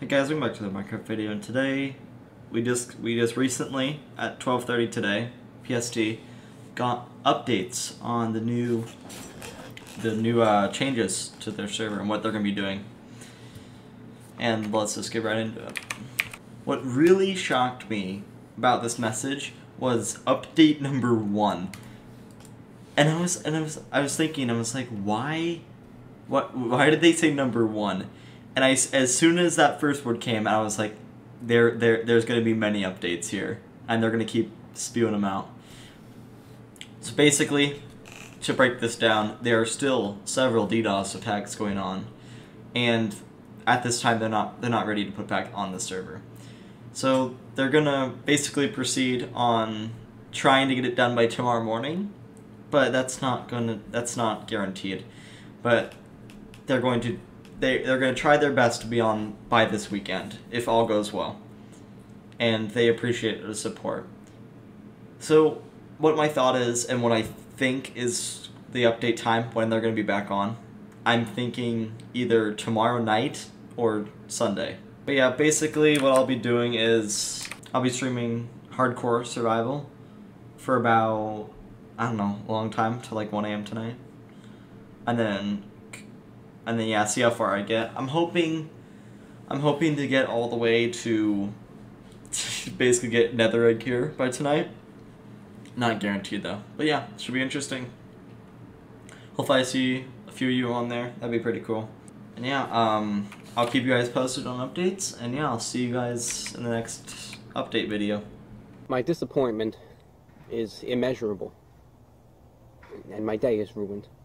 Hey guys, welcome back to the Minecraft video, and today we just recently at 12:30 today PST got updates on the new changes to their server and what they're gonna be doing. And let's just get right into it. What really shocked me about this message was update number 1, and I was thinking, I was like, why did they say number 1? And as soon as that first word came, I was like, there's going to be many updates here, and they're going to keep spewing them out. So basically, to break this down, there are still several DDoS attacks going on, and at this time they're not ready to put back on the server. So they're going to basically proceed on trying to get it done by tomorrow morning, but that's not guaranteed. But they're going to try their best to be on by this weekend, if all goes well. And they appreciate the support. So, what my thought is, and what I think is the update time, when they're going to be back on, I'm thinking either tomorrow night or Sunday. But yeah, basically what I'll be doing is, I'll be streaming Hardcore Survival for about, I don't know, a long time, till like 1 AM tonight. And then yeah, see how far I get. I'm hoping to get all the way to basically get netherite here by tonight. Not guaranteed though. But yeah, should be interesting. Hopefully I see a few of you on there. That'd be pretty cool. And yeah, I'll keep you guys posted on updates, and yeah, I'll see you guys in the next update video. My disappointment is immeasurable, and my day is ruined.